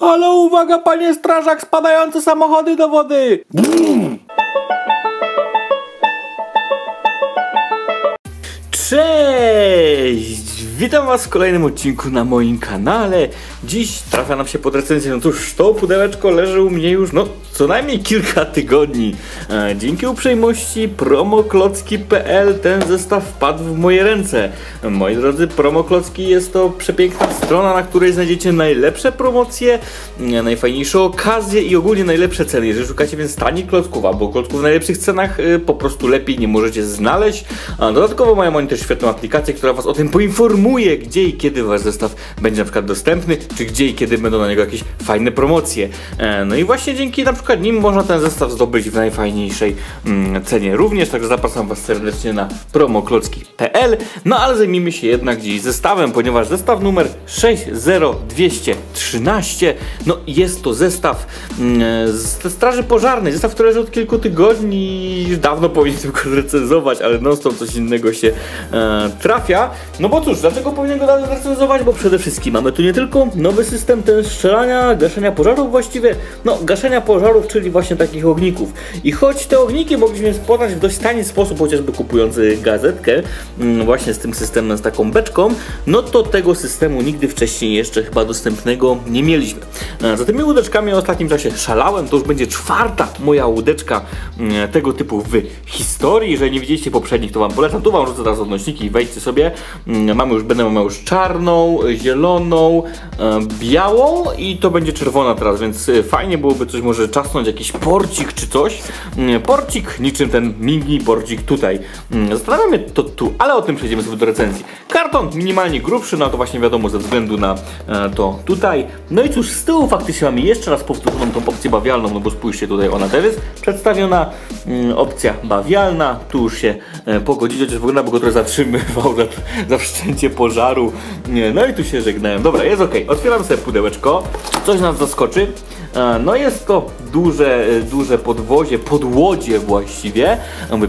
Ale uwaga, panie strażak, spadające samochody do wody! Cześć! Witam was w kolejnym odcinku na moim kanale. Dziś trafia nam się pod recenzję. No cóż, to pudełeczko leży u mnie już co najmniej kilka tygodni. Dzięki uprzejmości promoklocki.pl ten zestaw wpadł w moje ręce. Moi drodzy, promoklocki jest to przepiękna strona, na której znajdziecie najlepsze promocje, najfajniejsze okazje i ogólnie najlepsze ceny. Jeżeli szukacie więc tanich klocków albo klocków w najlepszych cenach, po prostu lepiej nie możecie znaleźć. Dodatkowo mają oni też świetną aplikację, która was o tym poinformuje, gdzie i kiedy wasz zestaw będzie na przykład dostępny, czy gdzie i kiedy będą na niego jakieś fajne promocje. No i właśnie dzięki nim można ten zestaw zdobyć w najfajniejszej cenie również, także zapraszam was serdecznie na promoklocki.pl. No ale zajmijmy się jednak dziś zestawem, ponieważ zestaw numer 60213 jest to zestaw ze straży pożarnej, zestaw, który leży od kilku tygodni, już dawno powinniśmy go recenzować, ale non stop coś innego się trafia. No bo cóż, dlaczego powinien go dalej recenzować? Bo przede wszystkim mamy tu nie tylko nowy system ten strzelania, gaszenia pożarów, właściwie gaszenia pożarów, czyli właśnie takich ogników. I choć te ogniki mogliśmy poznać w dość tani sposób, chociażby kupując gazetkę właśnie z tym systemem, z taką beczką, to tego systemu nigdy wcześniej jeszcze chyba dostępnego nie mieliśmy. Za tymi łódeczkami w ostatnim czasie szalałem, to już będzie czwarta moja łódeczka tego typu w historii. Jeżeli nie widzieliście poprzednich, to wam polecam. Tu wam rzucę teraz odnośniki i wejdźcie sobie. Będę miał już czarną, zieloną, białą i to będzie czerwona teraz, więc fajnie byłoby coś może czasnąć, jakiś porcik czy coś. Porcik niczym ten mini porcik tutaj. Zastanawiam się to tu, ale o tym przejdziemy sobie do recenzji. Karton minimalnie grubszy, to właśnie wiadomo ze względu na to tutaj. No i cóż, z tyłu faktycznie mamy jeszcze raz powtórzoną tą opcję bawialną, bo spójrzcie tutaj, ona też jest przedstawiona. Opcja bawialna, tu już się pogodzicie, chociaż wygląda, bo go trochę zatrzymywał za wszczęcie pożaru. No i tu się żegnałem. Dobra, jest ok. Otwieram sobie pudełeczko. Coś nas zaskoczy. No jest to duże podłodzie właściwie.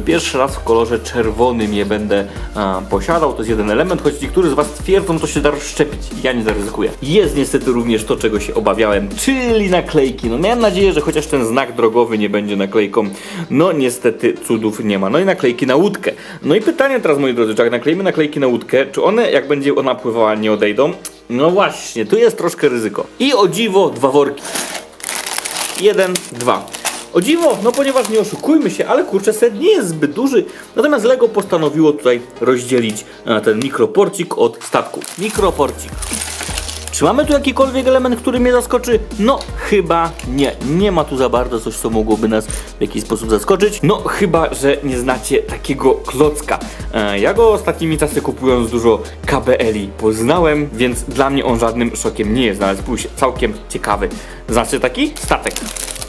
Pierwszy raz w kolorze czerwonym je będę posiadał. To jest jeden element, choć niektórzy z was twierdzą, to się da rozszczepić. Ja nie zaryzykuję. Jest niestety również to, czego się obawiałem, czyli naklejki. Miałem nadzieję, że chociaż ten znak drogowy nie będzie naklejką. Niestety cudów nie ma. I naklejki na łódkę. I pytanie teraz, moi drodzy, czy jak nakleimy naklejki na łódkę, czy one, jak będzie ona pływała, nie odejdą? Właśnie, tu jest troszkę ryzyko. I o dziwo, dwa worki. 1, 2. O dziwo, ponieważ nie oszukujmy się, ale kurczę, set nie jest zbyt duży. Natomiast Lego postanowiło tutaj rozdzielić ten mikroporcik od statku. Mikroporcik. Czy mamy tu jakikolwiek element, który mnie zaskoczy? Chyba nie. Nie ma tu za bardzo coś, co mogłoby nas w jakiś sposób zaskoczyć. Chyba że nie znacie takiego klocka. Ja go ostatnimi czasy, kupując dużo KBL-i, poznałem, więc dla mnie on żadnym szokiem nie jest, ale spójrzcie, całkiem ciekawy. Znaczy taki statek.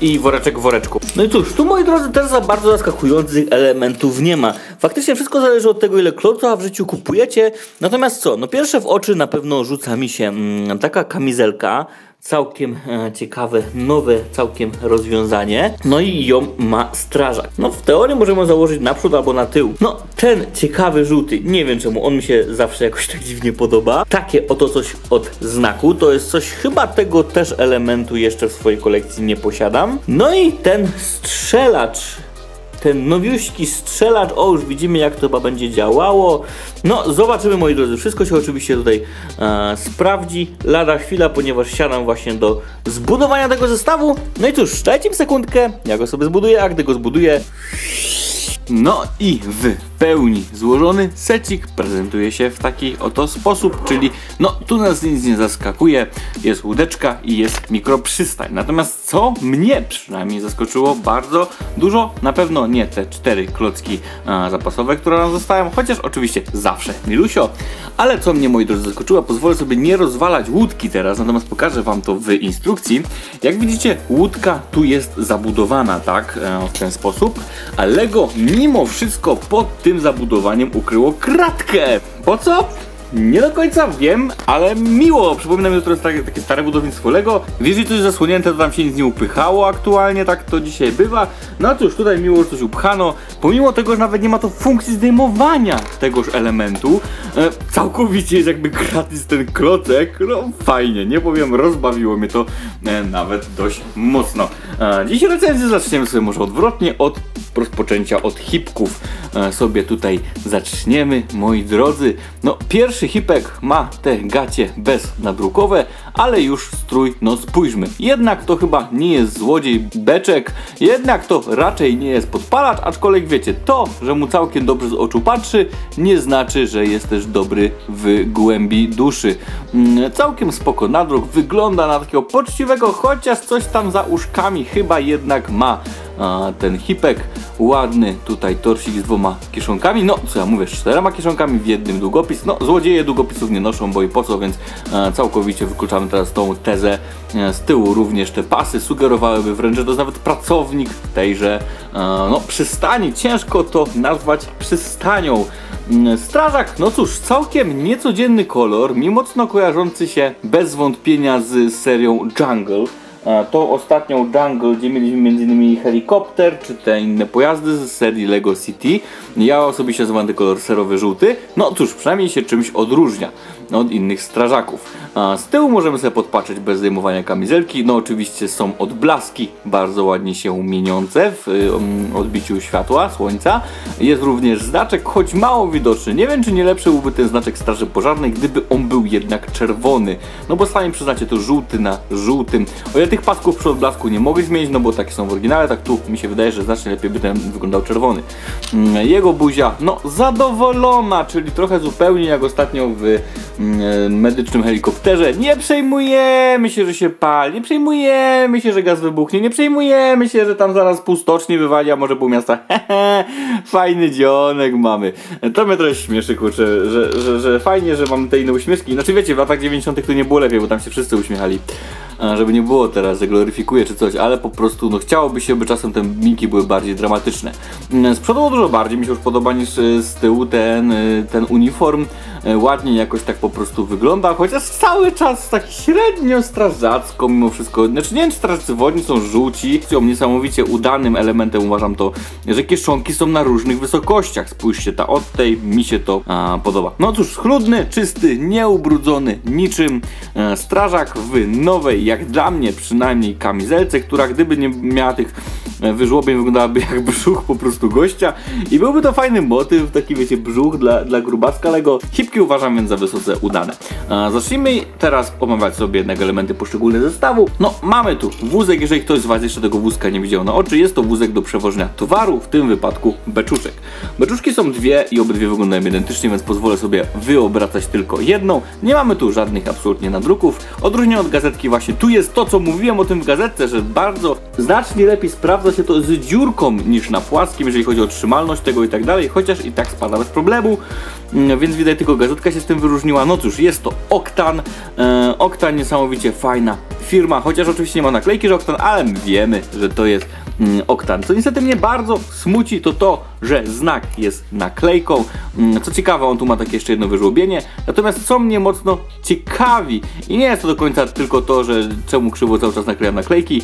I woreczek w woreczku. I cóż, tu, moi drodzy, też za bardzo zaskakujących elementów nie ma. Faktycznie wszystko zależy od tego, ile kloca w życiu kupujecie. Natomiast co? Pierwsze w oczy na pewno rzuca mi się taka kamizelka. Całkiem ciekawe, nowe całkiem rozwiązanie. I ją ma strażak. W teorii możemy ją założyć naprzód albo na tył. Ten ciekawy żółty, nie wiem czemu, on mi się zawsze jakoś tak dziwnie podoba. Takie oto coś od znaku. To jest coś, chyba tego też elementu jeszcze w swojej kolekcji nie posiadam. I ten strzelacz. Ten nowiuśki strzelacz, już widzimy, jak to chyba będzie działało. Zobaczymy, moi drodzy, wszystko się oczywiście tutaj sprawdzi. Lada chwila, ponieważ siadam właśnie do zbudowania tego zestawu. I cóż, dajcie mi sekundkę, ja go sobie zbuduję, a gdy go zbuduję... I w pełni złożony secik prezentuje się w taki oto sposób, czyli tu nas nic nie zaskakuje, jest łódeczka i jest mikroprzystań. Natomiast co mnie przynajmniej zaskoczyło bardzo dużo, na pewno nie te 4 klocki zapasowe, które nam zostają, chociaż oczywiście zawsze milusio, ale co mnie, moi drodzy, zaskoczyło, pozwolę sobie nie rozwalać łódki teraz, natomiast pokażę wam to w instrukcji. Jak widzicie, łódka tu jest zabudowana tak, w ten sposób, a Lego mimo wszystko pod tym zabudowaniem ukryło kratkę. Po co? Nie do końca wiem, ale miło. Przypomina mi to jest takie stare budownictwo Lego. Jeżeli coś zasłonięte, to tam się nic nie upychało aktualnie, tak to dzisiaj bywa. No cóż, tutaj miło, że coś upchano. Pomimo tego, że nawet nie ma to funkcji zdejmowania tegoż elementu. Całkowicie jest jakby gratis ten klocek. No fajnie, nie powiem, rozbawiło mnie to nawet dość mocno. Dziś recenzję zaczniemy sobie może odwrotnie, od rozpoczęcia, od hipków. Sobie tutaj zaczniemy, moi drodzy. No pierwszy hipek ma te gacie bez nadrukowe, ale już strój, no spójrzmy. Jednak to chyba nie jest złodziej beczek, jednak to raczej nie jest podpalacz, aczkolwiek wiecie, to, że mu całkiem dobrze z oczu patrzy, nie znaczy, że jest też dobry w głębi duszy. Całkiem spoko nadruk, wygląda na takiego poczciwego, chociaż coś tam za uszkami chyba jednak ma. A ten hipek, ładny tutaj torsik z dwoma kieszonkami, no co ja mówię, z czterema kieszonkami, w jednym długopis. No złodzieje długopisów nie noszą, bo i po co, więc całkowicie wykluczamy teraz tą tezę. Z tyłu również te pasy sugerowałyby wręcz, że to jest nawet pracownik tejże no przystani, ciężko to nazwać przystanią. Strażak, no cóż, całkiem niecodzienny kolor, mi mocno kojarzący się bez wątpienia z serią Jungle. Tą ostatnią Jungle, gdzie mieliśmy m.in. helikopter, czy te inne pojazdy z serii Lego City. Ja osobiście nazywam ten kolor serowy żółty. No cóż, przynajmniej się czymś odróżnia od innych strażaków. Z tyłu możemy sobie podpatrzeć bez zdejmowania kamizelki. No oczywiście są odblaski bardzo ładnie się mieniące w odbiciu światła, słońca. Jest również znaczek, choć mało widoczny. Nie wiem, czy nie lepszy byłby ten znaczek straży pożarnej, gdyby on był jednak czerwony. No bo sami przyznacie, to żółty na żółtym. O ile tych pasków przy odblasku nie mogę zmienić, no bo takie są w oryginale, tak tu mi się wydaje, że znacznie lepiej by ten wyglądał czerwony. Jego buzia, no zadowolona, czyli trochę zupełnie jak ostatnio w medycznym helikopterze. Nie przejmujemy się, że się pali, nie przejmujemy się, że gaz wybuchnie, nie przejmujemy się, że tam zaraz półstocznie wywali, a może pół miasta. Fajny dzionek mamy. To mnie trochę śmieszy, kurczę, że fajnie, że mamy te inne uśmieszki. Znaczy wiecie, w latach 90. to nie było lepiej, bo tam się wszyscy uśmiechali. Żeby nie było teraz, że gloryfikuje czy coś, ale po prostu no chciałoby się, by czasem te minki były bardziej dramatyczne. Z przodu dużo bardziej mi się już podoba niż z tyłu ten uniform. Ładnie jakoś tak po prostu wygląda, chociaż cały czas tak średnio strażacko mimo wszystko. Znaczy nie wiem, czy strażacy wodni są żółci. Niesamowicie udanym elementem uważam to, że kieszonki są na różnych wysokościach. Spójrzcie, ta od tej mi się to podoba. No cóż, schludny, czysty, nieubrudzony niczym strażak w nowej, jak dla mnie przynajmniej, kamizelce, która gdyby nie miała tych wyżłobień, wyglądałaby jak brzuch po prostu gościa. I byłby to fajny motyw, taki wiecie, brzuch dla grubacka Lego. Hipki uważam więc za wysoce udane. Zacznijmy teraz omawiać sobie jednak elementy poszczególnych zestawu. No mamy tu wózek, jeżeli ktoś z was jeszcze tego wózka nie widział na oczy, jest to wózek do przewożenia towaru, w tym wypadku beczuszek. Beczuszki są dwie i obydwie wyglądają identycznie, więc pozwolę sobie wyobracać tylko jedną. Nie mamy tu żadnych absolutnie nadruków. Odróżnienie od gazetki właśnie tu jest to, co mówiłem o tym w gazetce, że bardzo znacznie lepiej sprawdza się to z dziurką niż na płaskim, jeżeli chodzi o trzymalność tego i tak dalej, chociaż i tak spada bez problemu, więc widać tylko gazetka się z tym wyróżniła. No cóż, jest to Oktan. Oktan niesamowicie fajna firma, chociaż oczywiście nie ma naklejki, że Oktan, ale wiemy, że to jest Oktan. Co niestety mnie bardzo smuci, to to, że znak jest naklejką. Co ciekawe, on tu ma takie jeszcze jedno wyżłobienie. Natomiast co mnie mocno ciekawi, i nie jest to do końca tylko to, że czemu krzywo cały czas naklejam naklejki,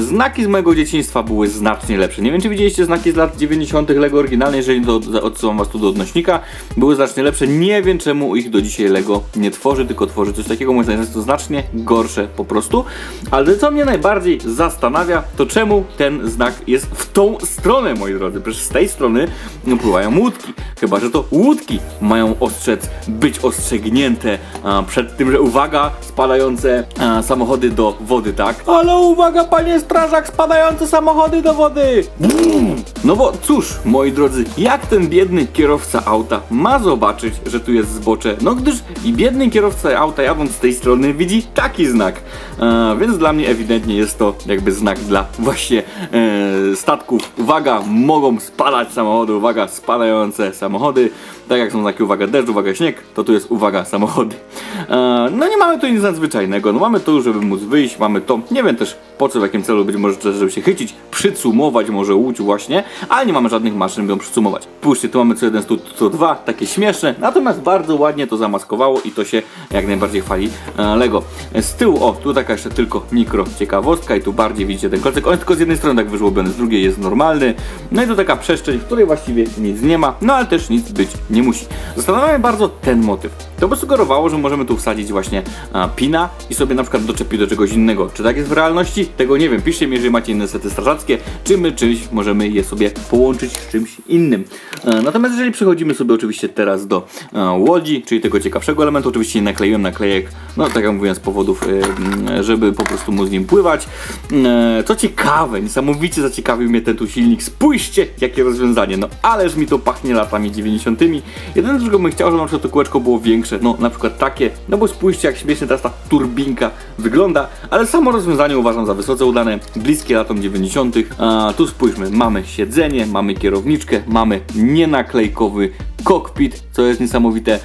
znaki z mojego dzieciństwa były znacznie lepsze. Nie wiem, czy widzieliście znaki z lat 90. Lego oryginalne, jeżeli to odsyłam was tu do odnośnika, były znacznie lepsze. Nie wiem, czemu ich do dzisiaj Lego nie tworzy, tylko tworzy coś takiego, moim zdaniem jest to znacznie gorsze po prostu. Ale co mnie najbardziej zastanawia, to czemu ten znak jest w tą stronę, moi drodzy. Przecież z tej strony pływają łódki. Chyba że to łódki mają ostrzec, być ostrzegnięte przed tym, że uwaga, spadające samochody do wody, tak? Ale uwaga, panie strażak, spadające samochody do wody! Bum! No bo cóż, moi drodzy, jak ten biedny kierowca auta ma zobaczyć, że tu jest zbocze? No gdyż i biedny kierowca auta, jadąc z tej strony, widzi taki znak. Więc dla mnie ewidentnie jest to jakby znak dla właśnie statków. Uwaga, mogą spadać samochody, uwaga, spadające samochody. Tak jak są znaki uwaga deszcz, uwaga śnieg, to tu jest uwaga samochody. No nie mamy tu nic nadzwyczajnego, no mamy to, żeby móc wyjść, mamy to, nie wiem też po co, w jakim celu, być może żeby się chycić, przycumować może łódź właśnie, ale nie mamy żadnych maszyn, by ją przycumować. Spójrzcie, tu mamy co jeden, co dwa, takie śmieszne, natomiast bardzo ładnie to zamaskowało i to się jak najbardziej chwali Lego. Z tyłu, o, tu taka jeszcze tylko mikro ciekawostka i tu bardziej widzicie ten klocek, on jest tylko z jednej strony tak wyżłobiony, z drugiej jest normalny, no i to taka przestrzeń, w której właściwie nic nie ma, no ale też nic być nie musi. Zastanawiam bardzo ten motyw. To by sugerowało, że możemy tu wsadzić właśnie pina i sobie na przykład doczepić do czegoś innego. Czy tak jest w realności? Tego nie wiem. Piszcie mi, jeżeli macie inne sety strażackie, czy my czymś możemy je sobie połączyć z czymś innym. Natomiast jeżeli przechodzimy sobie oczywiście teraz do łodzi, czyli tego ciekawszego elementu, oczywiście nie nakleiłem naklejek, no tak jak mówiłem, z powodów, żeby po prostu móc z nim pływać. Co ciekawe, niesamowicie zaciekawił mnie ten tu silnik. Spójrzcie, jakie rozwiązanie. No ależ mi to pachnie latami 90. Jeden z drugą bym chciał, żeby na przykład to kółeczko było większe, no na przykład takie, no bo spójrzcie jak śmiesznie teraz ta turbinka wygląda, ale samo rozwiązanie uważam za wysoce udane, bliskie latom 90. Tu spójrzmy, mamy siedzenie, mamy kierowniczkę, mamy nienaklejkowy kokpit, co jest niesamowite.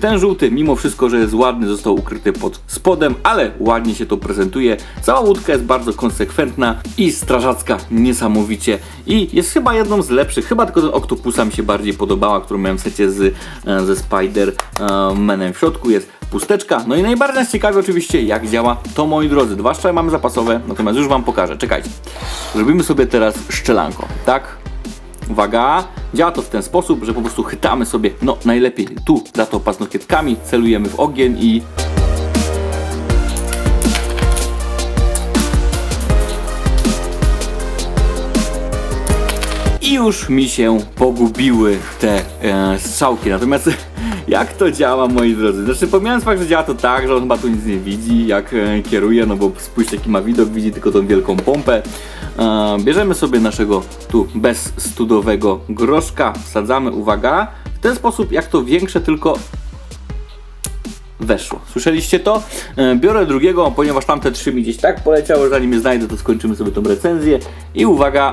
Ten żółty, mimo wszystko, że jest ładny, został ukryty pod spodem, ale ładnie się to prezentuje. Cała łódka jest bardzo konsekwentna i strażacka niesamowicie i jest chyba jedną z lepszych, chyba tylko ten Octopusa mi się bardziej podobała, którą miałem w secie ze Spider-Manem. W środku jest pusteczka, no i najbardziej nas ciekawi oczywiście jak działa to, moi drodzy. Dwa strzały mamy zapasowe, natomiast już wam pokażę, czekajcie. Robimy sobie teraz strzelanko, tak? Uwaga, działa to w ten sposób, że po prostu chytamy sobie, no najlepiej tu, za to paznokietkami, celujemy w ogień i... I już mi się pogubiły te strzałki, natomiast... Jak to działa, moi drodzy? Znaczy, pomijając fakt, że działa to tak, że on chyba tu nic nie widzi, jak kieruje, no bo spójrzcie jaki ma widok, widzi tylko tą wielką pompę. Bierzemy sobie naszego tu bezstudowego groszka, wsadzamy, uwaga, w ten sposób jak to większe tylko weszło. Słyszeliście to? Biorę drugiego, ponieważ tamte trzy mi gdzieś tak poleciały, zanim je znajdę, to skończymy sobie tą recenzję i uwaga,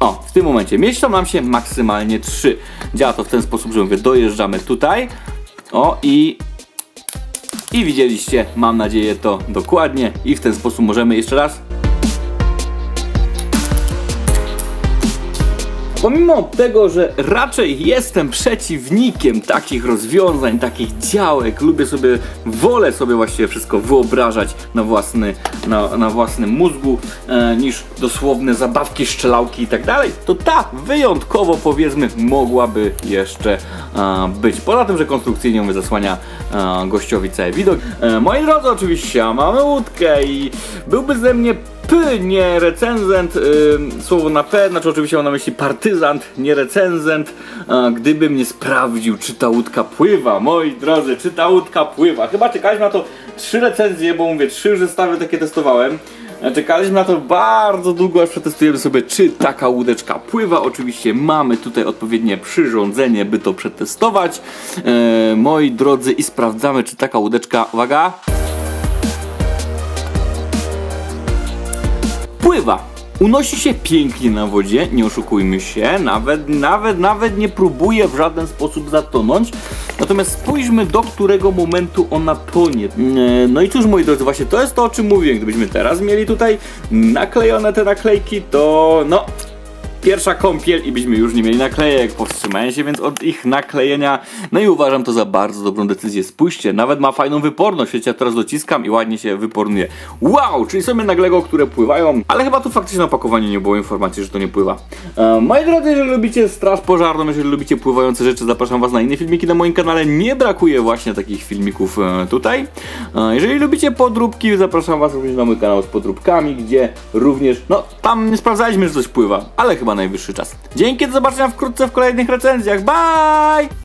o, w tym momencie mieszczą nam się maksymalnie 3. Działa to w ten sposób, że mówię, dojeżdżamy tutaj. O i widzieliście, mam nadzieję, to dokładnie. I w ten sposób możemy jeszcze raz. Pomimo tego, że raczej jestem przeciwnikiem takich rozwiązań, takich działek, lubię sobie, wolę sobie właściwie wszystko wyobrażać na własnym mózgu, niż dosłowne zabawki, strzelałki i tak dalej, to ta wyjątkowo, powiedzmy, mogłaby jeszcze być. Poza tym, że konstrukcyjnie mówię, zasłania gościowi cały widok. Moi drodzy, oczywiście mamy łódkę i byłby ze mnie nie recenzent, słowo na P, znaczy oczywiście mam na myśli partyzant, nie recenzent, gdybym nie sprawdził, czy ta łódka pływa, moi drodzy, czy ta łódka pływa. Chyba czekaliśmy na to 3 recenzje, bo mówię, 3 zestawy takie testowałem. Czekaliśmy na to bardzo długo, aż przetestujemy sobie, czy taka łódeczka pływa. Oczywiście mamy tutaj odpowiednie przyrządzenie, by to przetestować, moi drodzy, i sprawdzamy, czy taka łódeczka, uwaga, pływa. Unosi się pięknie na wodzie, nie oszukujmy się, nawet nie próbuje w żaden sposób zatonąć. Natomiast spójrzmy, do którego momentu ona tonie. No i cóż, moi drodzy, właśnie to jest to, o czym mówiłem. Gdybyśmy teraz mieli tutaj naklejone te naklejki, to no... Pierwsza kąpiel i byśmy już nie mieli naklejek, powstrzymałem się więc od ich naklejenia. No i uważam to za bardzo dobrą decyzję. Spójrzcie, nawet ma fajną wyporność, wiecie, ja teraz dociskam i ładnie się wypornuje. Wow, czyli są jednak Lego, które pływają, ale chyba tu faktycznie na opakowaniu nie było informacji, że to nie pływa. Moi drodzy, jeżeli lubicie straż pożarną, jeżeli lubicie pływające rzeczy, zapraszam was na inne filmiki na moim kanale. Nie brakuje właśnie takich filmików tutaj. Jeżeli lubicie podróbki, zapraszam was również na mój kanał z podróbkami, gdzie również, no tam nie sprawdzaliśmy, że coś pływa, ale chyba najwyższy czas. Dzięki, do zobaczenia wkrótce w kolejnych recenzjach. Bye!